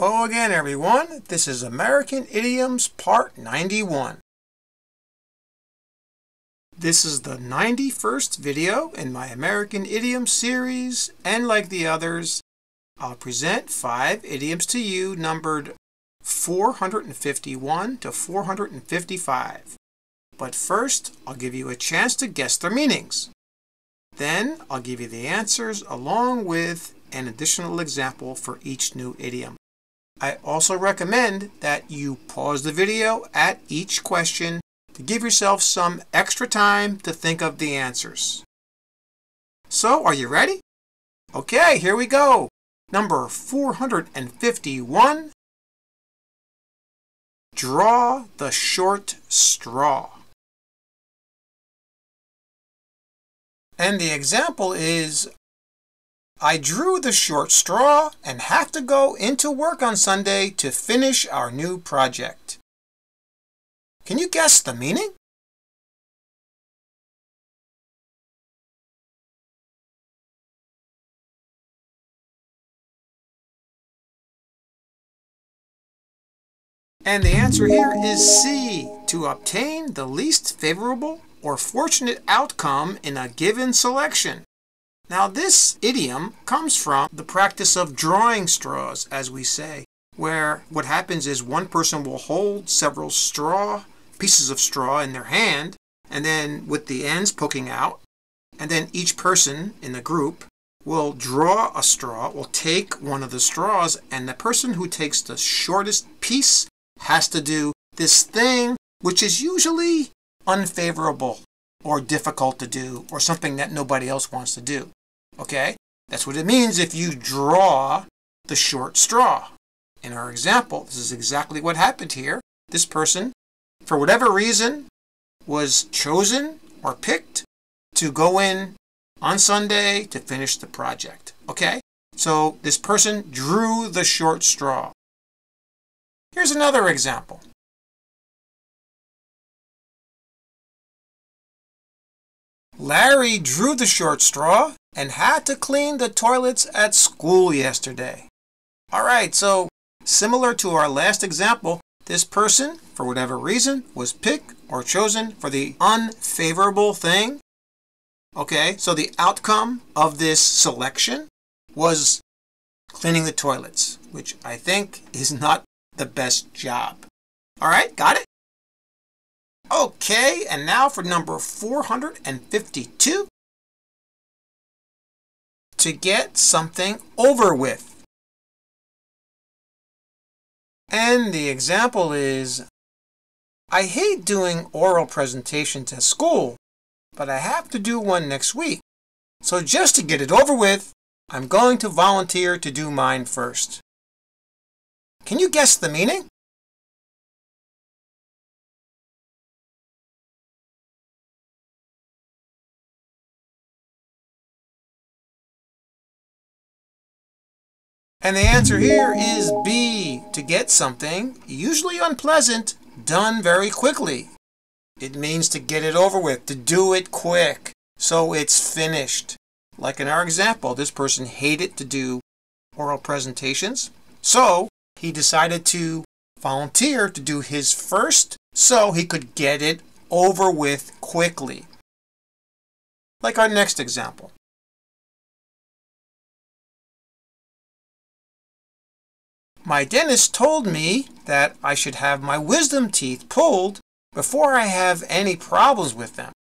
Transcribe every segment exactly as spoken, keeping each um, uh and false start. Hello again, everyone. This is American Idioms Part ninety-one. This is the ninety-first video in my American Idioms series, and like the others, I'll present five idioms to you numbered four hundred fifty-one to four hundred fifty-five. But first, I'll give you a chance to guess their meanings. Then, I'll give you the answers along with an additional example for each new idiom. I also recommend that you pause the video at each question to give yourself some extra time to think of the answers. So, are you ready? Okay, here we go. Number four hundred fifty-one. Draw the short straw. And the example is, I drew the short straw and have to go into work on Sunday to finish our new project. Can you guess the meaning? And the answer here is C, to obtain the least favorable or fortunate outcome in a given selection. Now this idiom comes from the practice of drawing straws, as we say, where what happens is one person will hold several straw, pieces of straw in their hand, and then with the ends poking out, and then each person in the group will draw a straw, will take one of the straws, and the person who takes the shortest piece has to do this thing, which is usually unfavorable or difficult to do, or something that nobody else wants to do. Okay? That's what it means if you draw the short straw. In our example, this is exactly what happened here. This person, for whatever reason, was chosen or picked to go in on Sunday to finish the project. Okay? So this person drew the short straw. Here's another example. Larry drew the short straw and had to clean the toilets at school yesterday. All right, so similar to our last example, this person, for whatever reason, was picked or chosen for the unfavorable thing. Okay, so the outcome of this selection was cleaning the toilets, which I think is not the best job. All right, got it? Okay, and now for number four hundred fifty-two. To get something over with. And the example is, I hate doing oral presentations at school, but I have to do one next week. So just to get it over with, I'm going to volunteer to do mine first. Can you guess the meaning? And the answer here is B, to get something, usually unpleasant, done very quickly. It means to get it over with, to do it quick, so it's finished. Like in our example, this person hated to do oral presentations, so he decided to volunteer to do his first so he could get it over with quickly. Like our next example. My dentist told me that I should have my wisdom teeth pulled before I have any problems with them.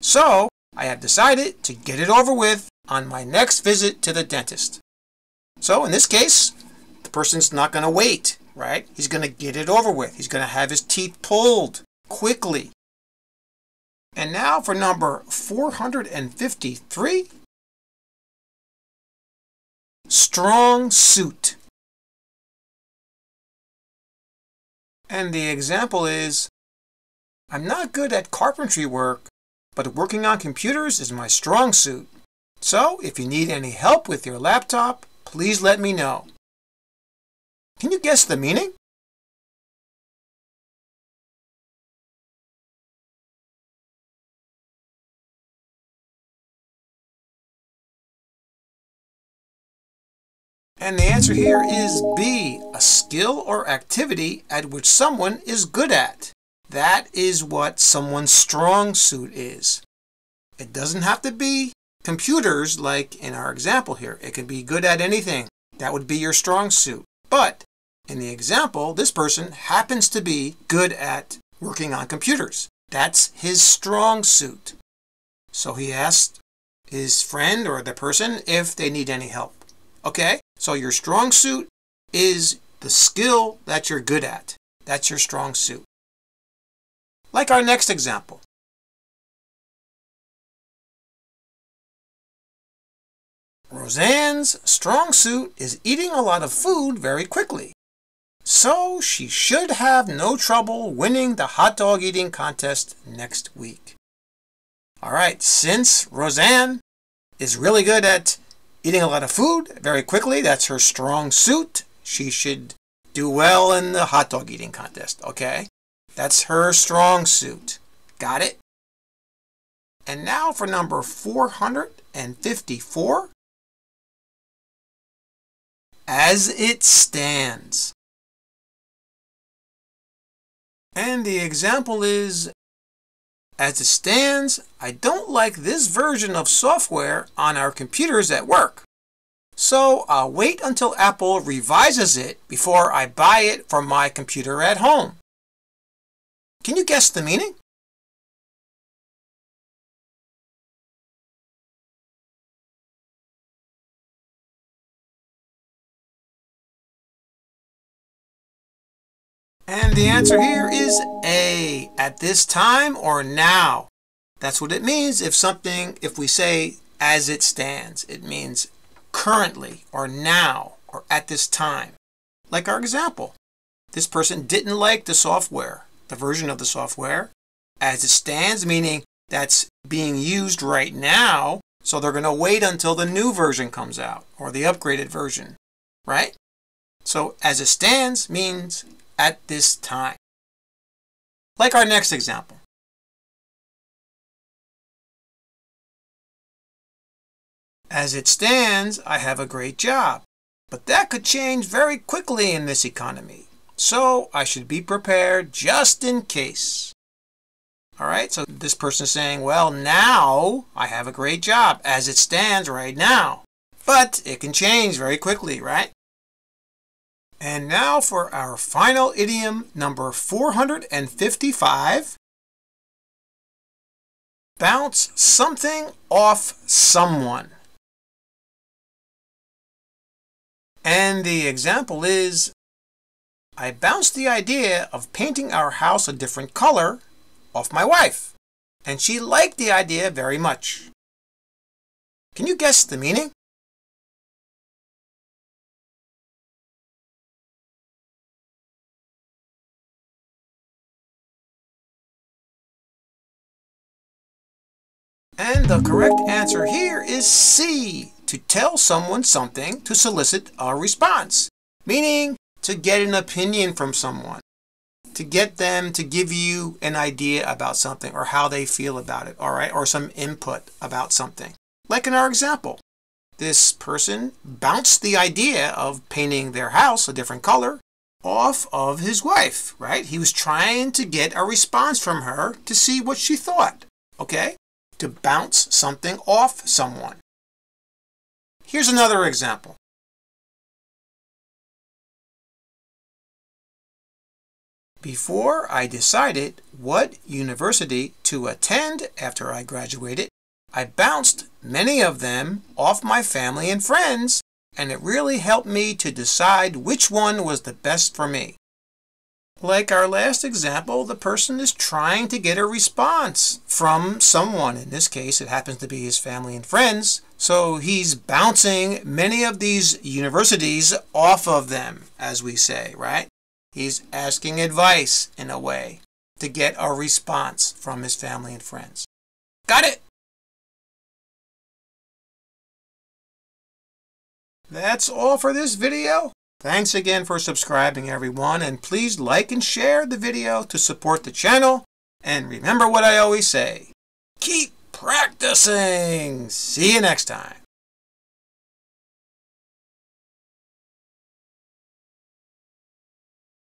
So, I have decided to get it over with on my next visit to the dentist. So, in this case, the person's not going to wait, right? He's going to get it over with. He's going to have his teeth pulled quickly. And now for number four hundred fifty-three. Strong suit. And the example is, I'm not good at carpentry work, but working on computers is my strong suit. So, if you need any help with your laptop, please let me know. Can you guess the meaning? And the answer here is B, a skill or activity at which someone is good at. That is what someone's strong suit is. It doesn't have to be computers like in our example here. It can be good at anything. That would be your strong suit. But in the example, this person happens to be good at working on computers. That's his strong suit. So he asked his friend or the person if they need any help. Okay, so your strong suit is the skill that you're good at. That's your strong suit. Like our next example. Roseanne's strong suit is eating a lot of food very quickly, so she should have no trouble winning the hot dog eating contest next week. All right, since Roseanne is really good at eating a lot of food very quickly, that's her strong suit, she should do well in the hot dog eating contest, okay? That's her strong suit. Got it? And now for number four hundred fifty-four. As it stands. And the example is, as it stands, I don't like this version of software on our computers at work. So I'll wait until Apple revises it before I buy it for my computer at home. Can you guess the meaning? And the answer here is A, at this time or now. That's what it means if something, if we say as it stands, it means currently or now or at this time. Like our example, this person didn't like the software, the version of the software as it stands, meaning that's being used right now. So they're going to wait until the new version comes out or the upgraded version, right? So as it stands means at this time. Like our next example. As it stands, I have a great job, but that could change very quickly in this economy. So I should be prepared just in case. All right, so this person is saying, well, now I have a great job as it stands right now, but it can change very quickly, right? And now for our final idiom, number four hundred fifty-five. Bounce something off someone. And the example is, I bounced the idea of painting our house a different color off my wife, and she liked the idea very much. Can you guess the meaning? And the correct answer here is C, to tell someone something to solicit a response, meaning to get an opinion from someone, to get them to give you an idea about something or how they feel about it, all right, or some input about something. Like in our example, this person bounced the idea of painting their house a different color off of his wife, right? He was trying to get a response from her to see what she thought, okay? To bounce something off someone. Here's another example. Before I decided what university to attend after I graduated, I bounced many of them off my family and friends, and it really helped me to decide which one was the best for me. Like our last example, the person is trying to get a response from someone. In this case, it happens to be his family and friends. So he's bouncing many of these universities off of them, as we say, right? He's asking advice in a way to get a response from his family and friends. Got it? That's all for this video. Thanks again for subscribing, everyone, and please like and share the video to support the channel. And remember what I always say, keep practicing. See you next time.